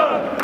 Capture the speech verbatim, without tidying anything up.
Редактор